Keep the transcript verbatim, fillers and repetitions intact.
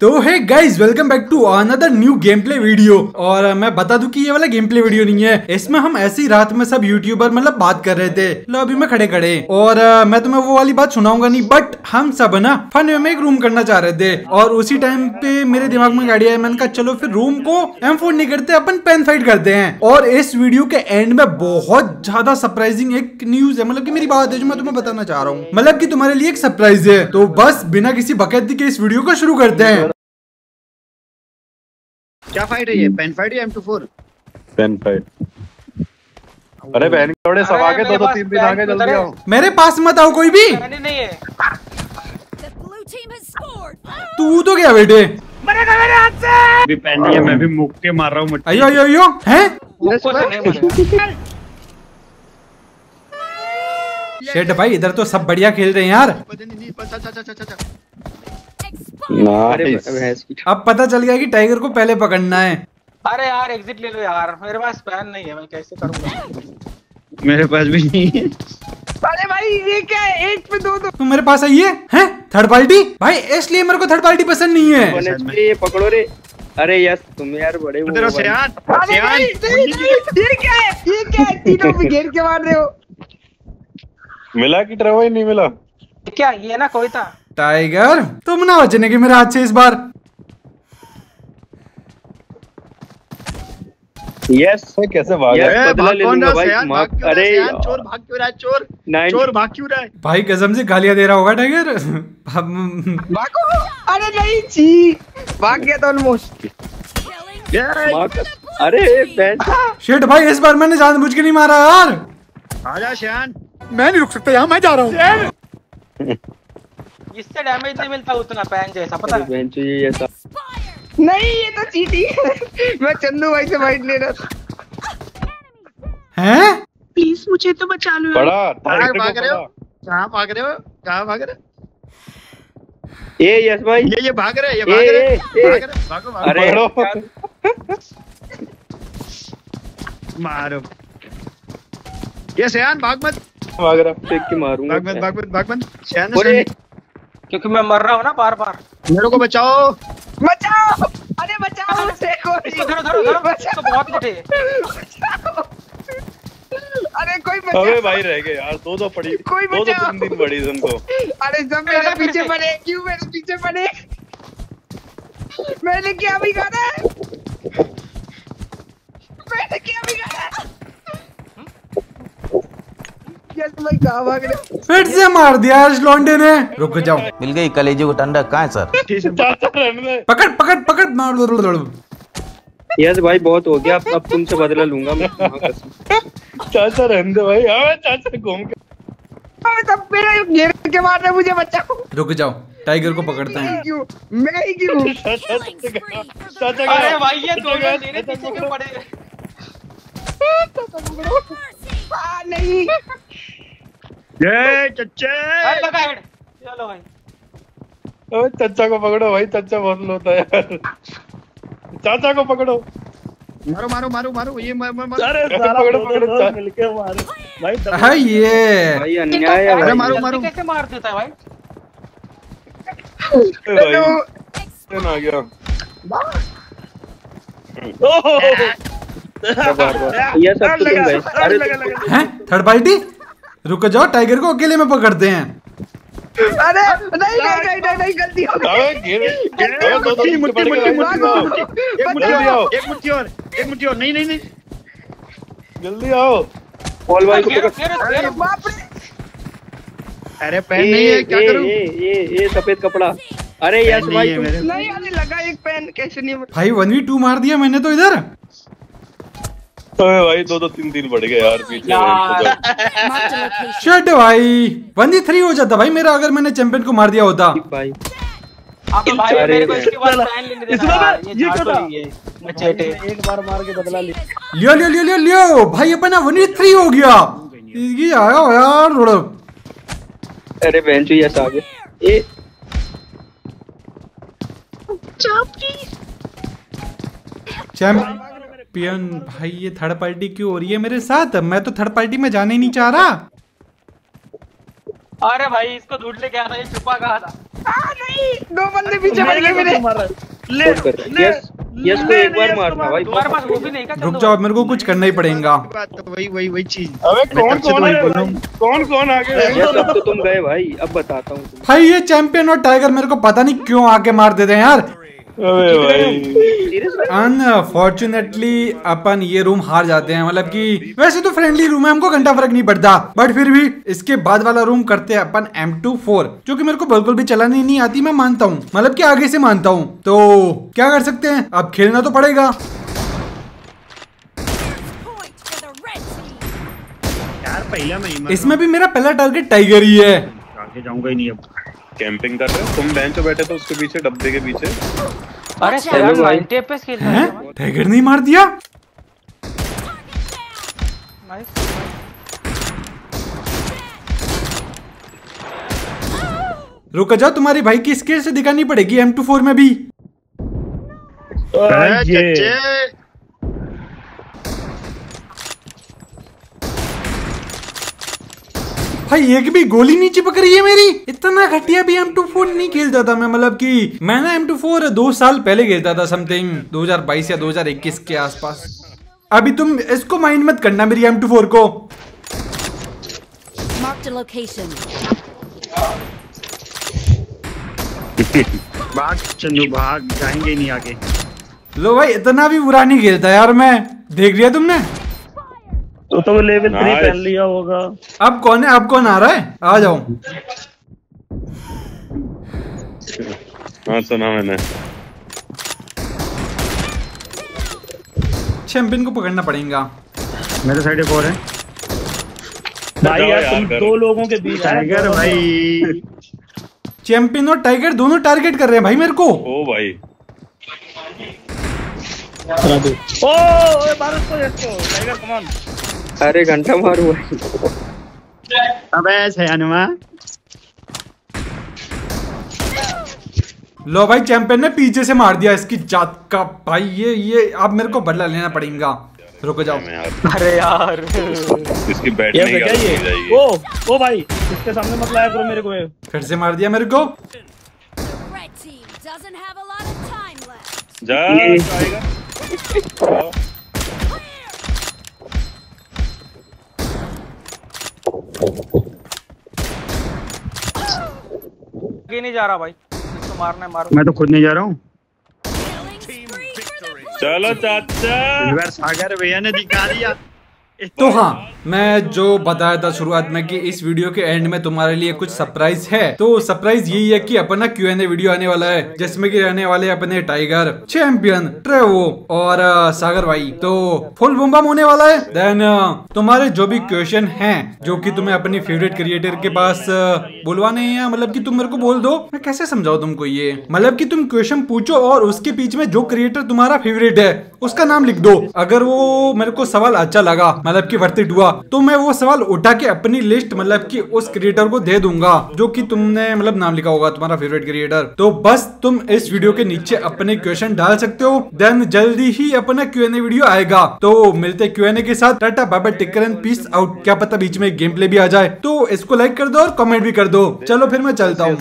तो है guys welcome back to another new game play video. और मैं बता दूं कि ये वाला गेम प्ले वीडियो नहीं है, इसमें हम ऐसी रात में सब यूट्यूबर मतलब बात कर रहे थे लॉबी में खड़े खड़े। और मैं तुम्हें वो वाली बात सुनाऊंगा नहीं, बट हम सब ना फन में एक रूम करना चाह रहे थे। और उसी टाइम पे मेरे दिमाग में गाड़ी आई, मैंने कहा चलो फिर रूम को एम फोर नहीं करते, अपन पेन फाइट करते हैं। और इस वीडियो के एंड में बहुत ज्यादा सरप्राइजिंग एक न्यूज है, मतलब की मेरी बात है जो मैं तुम्हें बताना चाह रहा हूँ, मतलब की तुम्हारे लिए एक सरप्राइज है। तो बस बिना किसी बकैती के इस वीडियो को शुरू करते हैं। क्या फाइट है ये, पेन फाइट या M two four? Pen fight. अरे बहन थोड़े सवा के दो दो तीन दिन आगे जल्दी आओ। मेरे पास मत आओ कोई भी, मैंने नहीं है। तू तो क्या बेटे मरेगा मेरे हाथ से। अभी पेन नहीं है, मैं भी मुक्के मार रहा हूं। अयो अयो अयो हैं शेट भाई, इधर तो सब बढ़िया खेल रहे हैं यार। अब पता चल गया कि टाइगर को पहले पकड़ना है। अरे यार एग्जिट ले लो यार, मेरे पास पैन नहीं है, मैं कैसे करूँगा? मेरे पास भी नहीं है। अरे भाई ये क्या है, एक पे दो दो। तुम मेरे पास आइए हैं थर्ड पार्टी भाई, इसलिए मेरे को थर्ड पार्टी पसंद नहीं है। ये पकड़ो रे। अरे यार तुम यार बड़े हो। तीनों पे घेर के मार रहे हो। मिला कि ट्रेवो ही नहीं मिला क्या? ये ना कोई था टाइगर, तुम ना बचने के मेरे हाथ से इस बार। यस yes, कैसे भाग yes, बदला ले लूंगा भाई। भाग क्यों अरे चोर चोर भाग क्यों रहा है? चोर, चोर भाग क्यों रहा है भाई? कसम से गालियां दे रहा होगा टाइगर। भागो। अरे नहीं जी भाग गया तो ऑलमोस्ट। अरे शिट भाई इस बार मैंने जानबूझ के नहीं मारा यार। आजा श्यान, मैं नहीं रुक सकता यहाँ, मैं जा रहा हूँ। इससे डैमेज नहीं मिलता उतना पैन जैसा, पता है? ये नहीं ये तो चीटी है। मैं चंदू भाई से फाइट ले रहा। हैं प्लीज मुझे तो बचा लो। कहाँ भाग रहे हो, कहाँ भाग रहे हो, कहाँ भाग रहे? ए यस भाई ये ये भाग रहे, ये भाग रहे, भागो भागो मारो। ये शयान भाग मत, भाग रहा फेंक के मारूंगा। भाग मत भाग मत भाग मत शयान, क्योंकि मैं मर रहा हूँ ना बार बार। मेरे को बचाओ बचाओ। अरे बचाओ मुझे कोई, धरो धरो धरो तो बहुत कुछ है। अरे कोई बचाओ। अबे भाई रह गए यार, दो दो पड़ी, कोई दो दो तीन दिन पड़ी तुमको। अरे जब मेरे पीछे पड़े, क्यों मेरे पीछे पड़े? मैंने क्या बिगाड़ा है, मैंने क्या बिगाड़ा? फिर से मार दिया इस लौंडे ने। रुक जाओ, मिल गई कलेजे को ठंडा। कहाँ है सर? पकड़ पकड़ पकड़। यस भाई बहुत हो गया, अब तुमसे बदला लूंगा मैं। चाचा रहने दे भाई, चाचा घूम के मार रहे मुझे, बचाओ। रुक जाओ टाइगर को पकड़ता है। मैं ही क्यों? अरे भाई ये दोनों मेरे पीछे क्यों पड़े नहीं? ये चच्चे चलो भाई। अबे चच्चा को पकड़ो भाई, चच्चा बहुत लोता है यार। चाचा को पकड़ो, मारो मारो मारो मारो। ये मैं मैं अरे सारा पकड़ो पकड़ो मिलके मारो भाई। हां ये भाई अन्याय है। अरे मारो मारो, कैसे मार देता है भाई? हेलो कौन आ गया? ओहो ये सब तुम गए। अरे हैं थर्ड पार्टी। रुक जाओ टाइगर को अकेले में पकड़ते हैं। अरे नहीं नहीं नहीं नहीं गलती हो गई। एक मुट्ठी मुट्ठी मुट्ठी एक मुट्ठी और एक मुट्ठी और एक मुट्ठी और। नहीं नहीं नहीं जल्दी आओ। पॉल भाई को पकड़। बाप रे अरे पेन नहीं है, क्या करूं? ये ये ये सफेद कपड़ा। अरे यस भाई नहीं आने लगा एक पेन, कैसे नहीं भाई? वन वी टू मार दिया मैंने तो इधर। अरे भाई दो दो तीन तीन बढ़ गए यार पीछे। शिट भाई वन वी थ्री हो जाता भाई मेरा, अगर मैंने चैंपियन को मार दिया होता। भाई अब भाई मेरे को इसके बाद पैन लेने देना। ये क्या था? मैं चेटे एक बार मार के बदला ले लियो लियो लियो लियो भाई। अपना वन वी थ्री हो गया, ये आया यार थोड़ा। अरे बेंचू ये आगे ए चौकी चैंपियन पियन भाई। ये थर्ड पार्टी क्यों हो रही है मेरे साथ? मैं तो थर्ड पार्टी में जाने नहीं चाह रहा। अरे भाई इसको ढूंढ ले, क्या था ये छुपा कहा था? आ, नहीं भाई दो बंदे पीछे पड़ गए मेरे। ले यस यस को एक बार मारना भाई, तुम्हारे पास वो भी नहीं का। रुक जाओ, मेरे को कुछ करना ही पड़ेगा। वही वही वही चीज। अबे कौन कौन कौन कौन आगे गए? अब तो तुम गए भाई, अब बताता हूं भाई। ये चैंपियन और टाइगर मेरे को पता नहीं क्यों आके मार देते हैं यार। अबे भाई अनफॉर्चुनेटली अपन ये रूम हार जाते हैं। मतलब कि वैसे तो फ्रेंडली रूम है, हमको घंटा फर्क नहीं पड़ता, बट फिर भी इसके बाद वाला रूम करते हैं अपन एम टू फोर, जो कि मेरे को बिल्कुल भी चलानी नहीं आती, मैं मानता हूँ, मतलब कि आगे से मानता हूँ। तो क्या कर सकते हैं, अब खेलना तो पड़ेगा। इसमें भी मेरा पहला टारगेट टाइगर ही है। आगे जाऊंगा ही नहीं। अब कैंपिंग कर रहे हो तुम, बेंच पे बैठे तो उसके पीछे, डब्बे के पीछे। अरे टाइगर नहीं मार दिया। रुक जाओ, तुम्हारी भाई की स्किल से दिखानी पड़ेगी एम टू फोर में भी। भाई एक भी गोली नीचे पकड़ रही है मेरी। इतना घटिया भी एम टू फोर नहीं खेलता था मैं। मतलब कि मैंने एम टू फोर दो साल पहले खेलता था, समथिंग दो हज़ार बाईस या दो हज़ार इक्कीस के आसपास। अभी तुम इसको माइंड मत करना, मेरी एम टू फोर को। भाग चंदू भाग, जाएंगे नहीं आगे। लो भाई इतना भी बुरा नहीं खेलता यार मैं। देख लिया तुमने तो तो लेवल थ्री पहन लिया होगा। अब कौन है, अब कौन आ रहा है? आ जाओ। हाँ सुना मैंने। चैंपियन को पकड़ना पड़ेगा। मेरे साइड एक और है भाई। यार तुम दो लोगों के बीच टाइगर भाई। चैंपियन और टाइगर दोनों टारगेट कर रहे हैं भाई मेरे को। ओ भाई ओ भारत को टाइगर कमान। अरे घंटा मारू भाई। अबे सयानुमा। लो भाई चैंपियन ने पीछे से मार दिया इसकी जात का भाई। ये ये अब मेरे को बदला लेना पड़ेगा। रुको जाओ। अरे यार इसकी बैटरी क्या ये? ओ ओ भाई इसके सामने मत लाया करो मेरे को। फिर से मार दिया मेरे को। जा आएगा। नहीं जा रहा भाई तो मारने मारो। मैं तो खुद नहीं जा रहा हूँ। चलो चाचा सागर भैया ने दिखा दिया। तो हाँ, मैं जो बताया था शुरुआत में कि इस वीडियो के एंड में तुम्हारे लिए कुछ सरप्राइज है, तो सरप्राइज यही है कि अपना क्यू एंड ए वीडियो आने वाला है, जिसमें कि रहने वाले अपने टाइगर, चैंपियन, ट्रेवो और सागर भाई। तो फुल बम बम होने वाला है। देन तुम्हारे जो भी क्वेश्चन हैं जो कि तुम्हें अपनी फेवरेट क्रिएटर के पास बुलवाने हैं, मतलब कि तुम मेरे को बोल दो। मैं कैसे समझाऊं तुमको ये, मतलब कि तुम क्वेश्चन पूछो और उसके बीच में जो क्रिएटर तुम्हारा फेवरेट है उसका नाम लिख दो। अगर वो मेरे को सवाल अच्छा लगा, मतलब कि वर्थ इट हुआ, तो मैं वो सवाल उठा के अपनी लिस्ट, मतलब कि उस क्रिएटर को दे दूंगा जो कि तुमने मतलब नाम लिखा होगा तुम्हारा फेवरेट क्रिएटर। तो बस तुम इस वीडियो के नीचे अपने क्वेश्चन डाल सकते हो। देन जल्दी ही अपना क्यू एन ए वीडियो आएगा, तो मिलते क्यू एन ए के साथ। Tata bye bye, take care and peace out. क्या पता बीच में गेम प्ले भी आ जाए, तो इसको लाइक कर दो और कमेंट भी कर दो। चलो फिर मैं चलता हूँ।